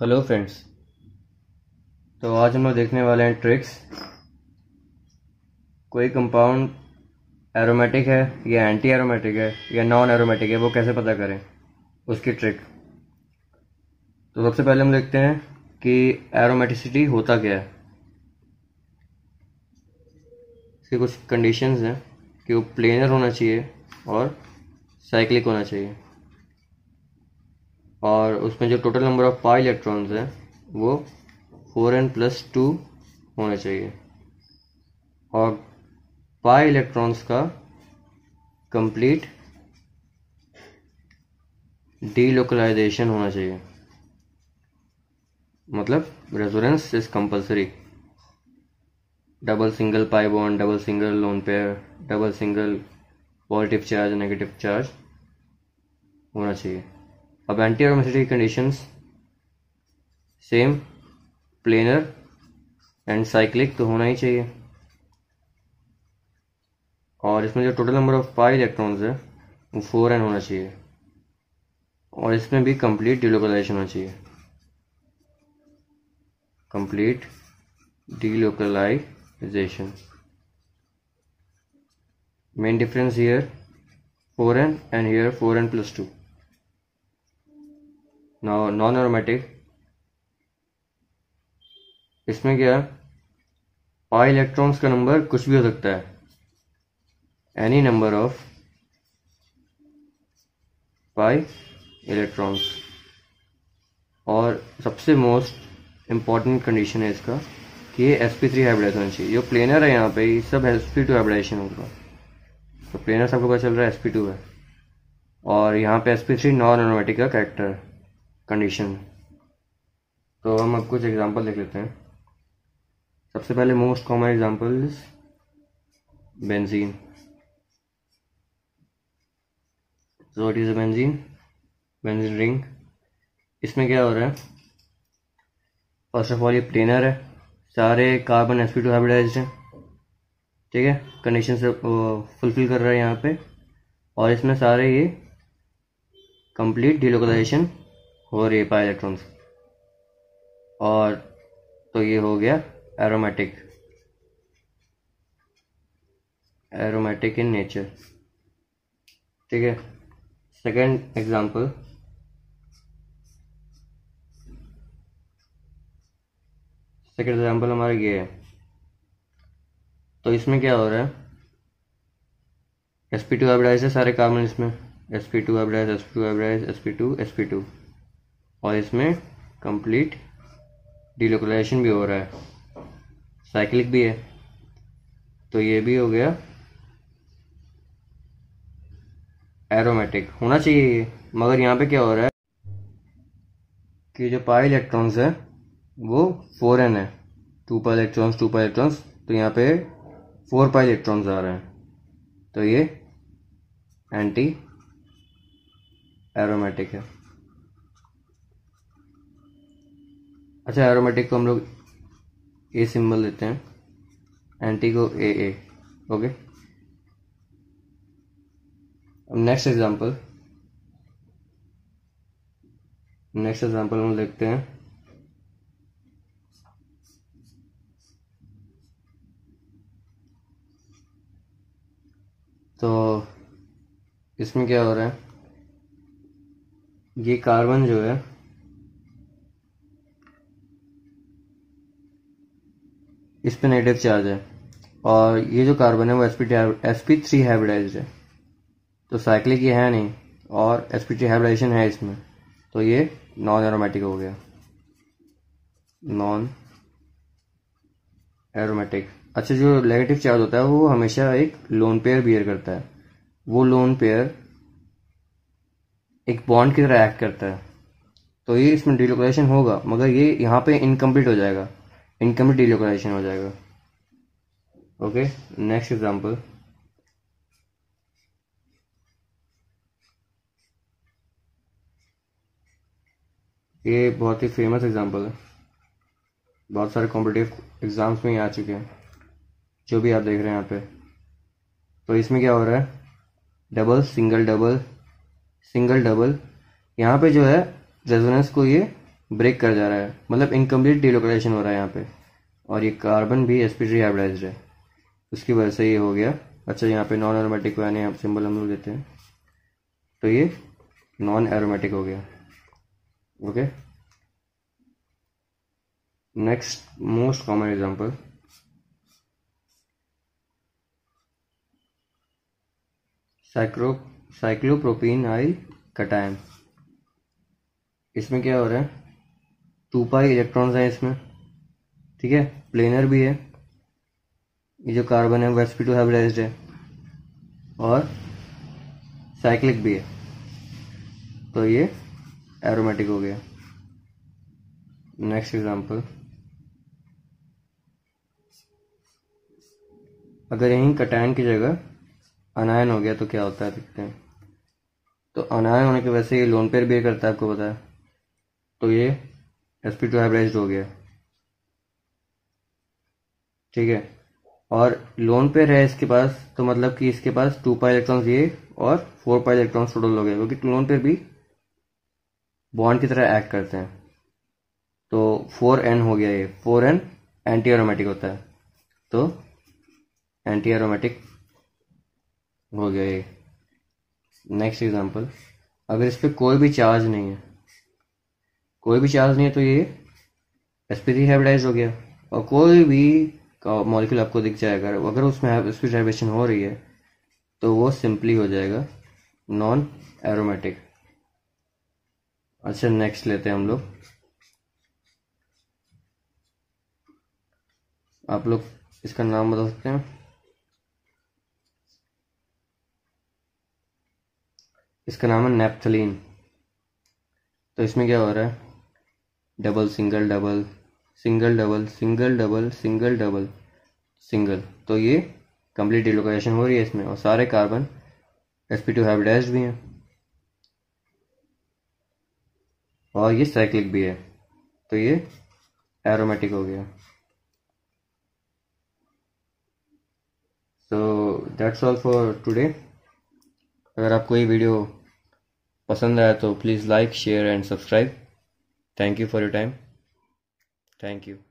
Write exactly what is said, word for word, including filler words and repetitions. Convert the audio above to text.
Hello friends, तो आज हम लोग देखने वाले हैं ट्रिक्स। कोई कंपाउंड एरोमेटिक है या एंटी एरोमेटिक है या नॉन एरोमेटिक है, वो कैसे पता करें, उसकी ट्रिक। तो सबसे पहले हम देखते हैं कि एरोमेटिसिटी होता क्या है। इसके कुछ कंडीशंस हैं कि वो प्लेनर होना चाहिए और साइक्लिक होना चाहिए, और उसमें जो total number of pi electrons हैं वो फोर एन प्लस टू होना चाहिए, और पाई इलेक्ट्रॉन्स का कंप्लीट डीलोकलाइजेशन होना चाहिए, मतलब resonance is compulsory. Double single pi bond, double single lone pair, double single positive charge, negative charge होना चाहिए। अब anti aromaticity conditions same, planar and cyclic तो होना ही चाहिए, और इसमें जो total number of pi electrons है वो फोर एन होना चाहिए, और इसमें भी कंप्लीट डीलोकलाइजेशन होना चाहिए, complete delocalisation. Main difference here four n and here four n plus two. Now non aromatic, इसमें क्या है, पाई इलेक्ट्रॉन्स का नंबर कुछ भी हो सकता है, any number of pi electrons. और सबसे मोस्ट इम्पॉर्टेंट कंडीशन है इसका कि ये एस पी थ्री हाइब्रिडाइजेशन चाहिए। जो प्लेनर है यहाँ पे ये सब एस पी टू हाइब्रिडाइजेशन होगा, तो प्लेनर सबको पता चल रहा है एस पी टू है, और यहाँ पे S P three non aromatic का कैरेक्टर है कंडीशन। तो हम अब कुछ एग्जांपल देख लेते हैं। सबसे पहले most common examples benzene. So what is a benzene? Benzene ring. इसमें क्या हो रहा है, फर्स्ट ऑफ ऑल ये प्लेनर है, सारे carbon S P two hybridised है, ठीक है, कंडीशन से फुलफिल कर रहा है यहाँ पे, और इसमें सारे ये कंप्लीट डीलोकलाइजेशन हो रही है पाई इलेक्ट्रॉन्स, और तो ये हो गया एरोमेटिक, एरोमेटिक इन नेचर, ठीक है। सेकंड एग्जांपल सेकंड एग्जांपल हमारा ये है। तो इसमें क्या हो रहा है, एस पी टू हाइब्रिडाइज है, सारे कार्बन इसमें S P two hybridise S P two hybridise S P two S P two और इसमें कंप्लीट डीलोकलाइजेशन भी हो रहा है, साइक्लिक भी है, तो ये भी हो गया एरोमेटिक होना चाहिए ये। मगर यहाँ पे क्या हो रहा है कि जो पाई इलेक्ट्रॉन्स है वो फोर एन है, two pi electrons two pi electrons तो यहाँ पे फोर पाई इलेक्ट्रॉन्स आ रहे हैं, तो ये एंटी एरोमेटिक है। अच्छा, एरोमेटिक को हम लोग ए सिंबल देते हैं, एंटी को ए ए, ओके। अब नेक्स्ट एग्जांपल नेक्स्ट एग्जांपल हम देखते हैं। तो इसमें क्या हो रहा है, ये कार्बन जो है इस पर नेगेटिव चार्ज है, और ये जो कार्बन है वो S P S P three hybridise है, तो साइक्लिक ये है नहीं, और एस पी थ्री हाइब्रिडाइजेशन है इसमें, तो ये नॉन एरोमेटिक हो गया, नॉन एरोमेटिक। अच्छा, जो नेगेटिव चार्ज होता है वो हमेशा एक लोन पेयर बियर करता है, वो लोन पेयर एक बॉन्ड की तरह एक्ट करता है, तो ये इसमें डीलोकलाइजेशन होगा, मगर ये यहाँ पे इनकम्प्लीट हो जाएगा, इनकम्प्लीट डीलोकलाइजेशन हो जाएगा, ओके। नेक्स्ट एग्जांपल, ये बहुत ही फेमस एग्जांपल है, बहुत सारे कॉम्पिटिटिव एग्जाम्स में आ चुके हैं, जो भी आप देख रहे हैं यहाँ पे। तो इसमें क्या हो रहा है, double single double single double, यहाँ पे जो है रेजोनेंस को ये ब्रेक कर जा रहा है, मतलब इनकम्प्लीट डिलोकलाइजेशन हो रहा है यहाँ पे। और ये कार्बन भी एसपी3 हाइब्रिडाइज्ड है, उसकी वजह से ये हो गया। अच्छा यहाँ पे नॉन एरोमेटिक को यानी आप सिंबल हम लोग देते हैं, तो ये नॉन एरोमेटिक हो गया। Okay, next most common example, cyclo cyclopropene आई कटायन। इसमें क्या हो रहा है, टू पाई इलेक्ट्रॉन्स हैं इसमें, ठीक है, प्लेनर भी है। ये जो कार्बन है वो एस पी टू हाइब्रिडाइज्ड है और साइक्लिक भी है, तो ये एरोमेटिक हो गया। नेक्स्ट एग्जांपल, अगर यहीं कटायन की जगह अनायन हो गया तो क्या होता है, देखते हैं। तो अनायन होने की वजह से ये लोन पेयर बिहेव करता है, आपको पता है, तो ये एस पी टू हाइब्रिडाइज्ड हो गया, ठीक है। और लोन पेयर है इसके पास, तो मतलब कि इसके पास टू पाई इलेक्ट्रॉन्स ये और फोर पाई इलेक्ट्रॉन्स टोटल हो गए, क्योंकि लोन पेयर भी बॉन्ड की तरह एक्ट करते हैं। तो फोर एन हो गया, ये फोर एन एंटी एरोमेटिक होता है, तो एंटी एरोमेटिक हो गया ये। नेक्स्ट एग्जांपल, अगर इस पर कोई भी चार्ज नहीं है, कोई भी चार्ज नहीं है, तो ये एस पी थ्री हाइब्रिडाइज हो गया। और कोई भी मॉलिक्यूल आपको दिख जाएगा, अगर उसमें एस पी थ्री हाइब्रिडेशन हो रही है तो वो सिंपली हो जाएगा नॉन एरोमेटिक। अच्छा नेक्स्ट लेते हैं हम लोग, आप लोग इसका नाम बता सकते हैं, इसका नाम है नैप्थलीन। तो इसमें क्या हो रहा है, double single double single double single double single double single, तो ये कंप्लीट डिलोकलाइजेशन हो रही है इसमें, और सारे carbon S P two hybridised भी हैं और ये साइक्लिक भी है, तो ये एरोमेटिक हो गया। So that's all for today. अगर आपको ये वीडियो पसंद आया तो please like share and subscribe. Thank you for your time. Thank you.